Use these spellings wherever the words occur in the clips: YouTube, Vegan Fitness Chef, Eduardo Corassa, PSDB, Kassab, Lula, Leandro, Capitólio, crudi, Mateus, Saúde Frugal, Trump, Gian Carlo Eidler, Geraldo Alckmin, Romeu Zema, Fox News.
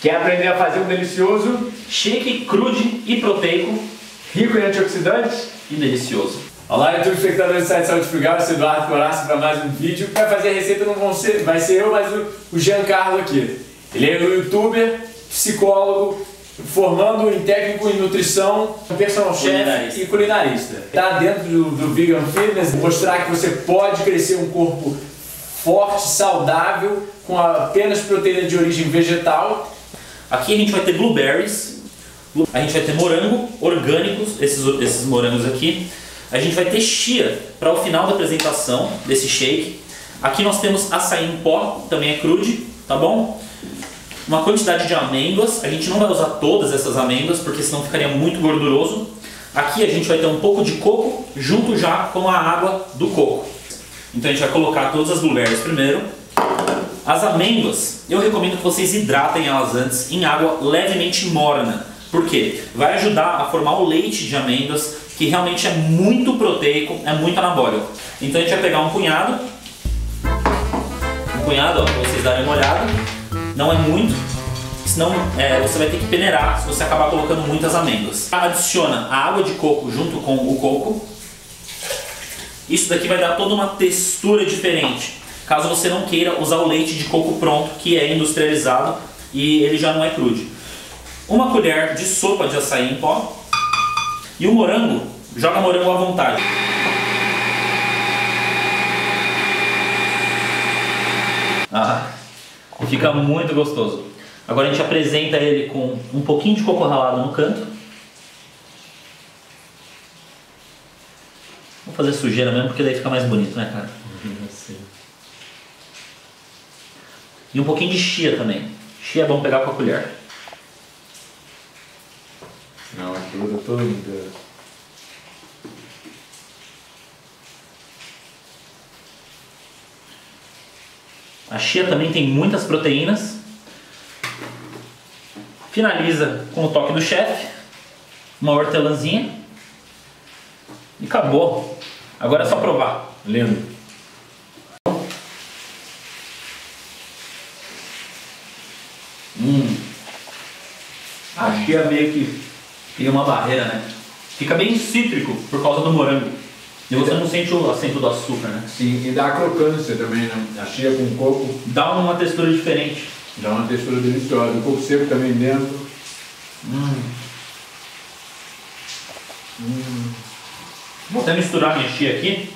Quer aprender a fazer um delicioso shake crude e proteico, rico em antioxidantes e delicioso? Olá, YouTube espectadores do site Saúde Frugal, eu sou Eduardo Corassa para mais um vídeo. Para fazer a receita não vai ser eu, mas o Gian Carlo aqui. Ele é um youtuber, psicólogo, formando em técnico em nutrição, personal chef e culinarista. Está dentro do Vegan Fitness, mostrar que você pode crescer um corpo forte, saudável, com apenas proteína de origem vegetal. Aqui a gente vai ter blueberries, a gente vai ter morango, orgânicos, esses morangos aqui. A gente vai ter chia para o final da apresentação desse shake. Aqui nós temos açaí em pó, também é crude, tá bom? Uma quantidade de amêndoas, a gente não vai usar todas essas amêndoas porque senão ficaria muito gorduroso. Aqui a gente vai ter um pouco de coco junto já com a água do coco. Então a gente vai colocar todas as blueberries primeiro. As amêndoas, eu recomendo que vocês hidratem elas antes em água levemente morna. Por quê? Vai ajudar a formar o leite de amêndoas, que realmente é muito proteico, é muito anabólico. Então a gente vai pegar um punhado, ó, para vocês darem uma olhada. Não é muito, senão você vai ter que peneirar se você acabar colocando muitas amêndoas. Adiciona a água de coco junto com o coco. Isso daqui vai dar toda uma textura diferente, caso você não queira usar o leite de coco pronto, que é industrializado e ele já não é crude. Uma colher de sopa de açaí em pó. E o morango, joga morango à vontade. Ah, fica muito gostoso. Agora a gente apresenta ele com um pouquinho de coco ralado no canto. Vou fazer sujeira mesmo, porque daí fica mais bonito, né, cara? Sim. E um pouquinho de chia também. Chia é bom pegar com a colher. Não, ajuda todo mundo. A chia também tem muitas proteínas. Finaliza com o toque do chefe, uma hortelãzinha e acabou. Agora é só provar. Leandro. A chia meio que cria uma barreira, né? Fica bem cítrico por causa do morango. E você não sente o acento do açúcar, né? Sim, e dá crocância também, né? A chia com coco. Dá uma textura diferente. Dá uma textura deliciosa. O coco seco também dentro. Vou até misturar minha chia aqui.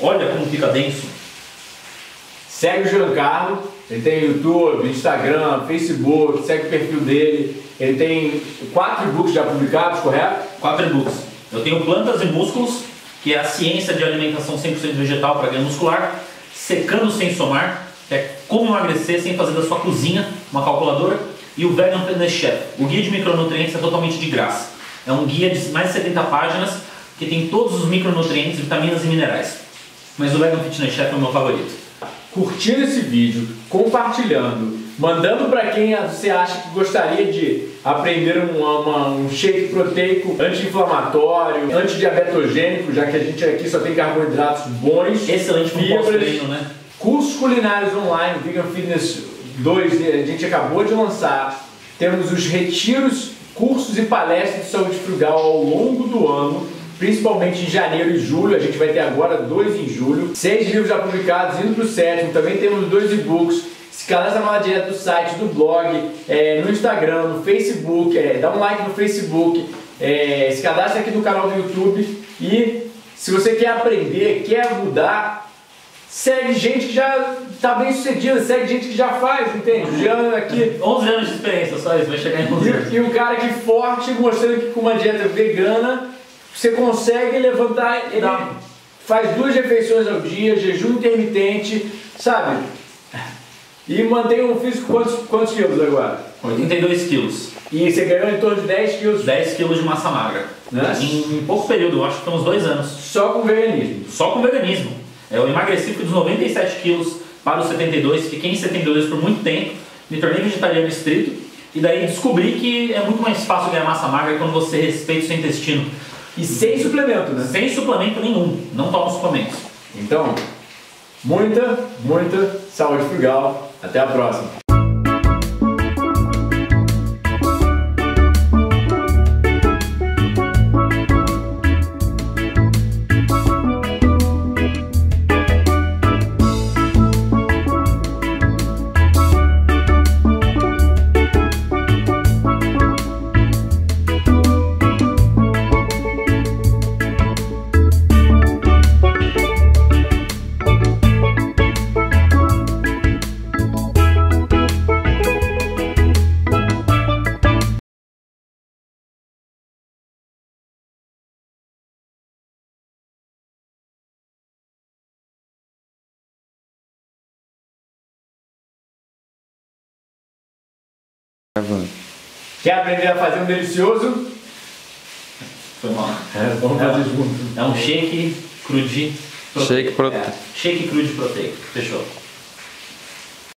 Olha como fica denso. Segue o Gian Carlo. Ele tem YouTube, Instagram, Facebook, segue o perfil dele. Ele tem 4 e-books já publicados, correto? 4 e-books. Eu tenho Plantas e Músculos, que é a ciência de alimentação 100% vegetal para ganho muscular. Secando sem somar, que é como emagrecer sem fazer da sua cozinha uma calculadora. E o Vegan Fitness Chef, o guia de micronutrientes é totalmente de graça. É um guia de mais de 70 páginas, que tem todos os micronutrientes, vitaminas e minerais. Mas o Vegan Fitness Chef é o meu favorito. Curtindo esse vídeo, compartilhando, mandando para quem você acha que gostaria de aprender um shake proteico anti-inflamatório, antidiabetogênico, já que a gente aqui só tem carboidratos bons, excelente para o pós-treino, né? Cursos culinários online, Vegan Fitness 2, a gente acabou de lançar. Temos os retiros, cursos e palestras de saúde frugal ao longo do ano. Principalmente em janeiro e julho, a gente vai ter agora 2 em julho. 6 livros já publicados, indo para o 7º, também temos 2 e-books. Se cadastra na direto do site, do blog, no Instagram, no Facebook, dá um like no Facebook, se cadastra aqui no canal do YouTube. E se você quer aprender, quer mudar, segue gente que já está bem sucedida, segue gente que já faz, entende? O Gian aqui... 11 anos de experiência, só isso, vai chegar em 11 anos. E um cara aqui forte, mostrando que com uma dieta vegana, você consegue levantar, ele faz 2 refeições ao dia, jejum intermitente, sabe? E mantém um físico, quantos quilos agora? 82 quilos. E você ganhou em torno de 10 quilos? 10 quilos de massa magra. Né? Em pouco período, acho que estão uns 2 anos. Só com veganismo? Só com veganismo. Eu emagreci dos 97 quilos para os 72, fiquei em 72 por muito tempo, me tornei vegetariano estrito, e daí descobri que é muito mais fácil ganhar massa magra quando você respeita o seu intestino. E sem suplemento, né? Sem suplemento nenhum, não toma suplementos. Então, muita saúde frugal. Até a próxima. gravando. Quer aprender a fazer um delicioso? Foi mal. É, vamos fazer junto. É um shake crude proteico. Shake crude proteico. Fechou.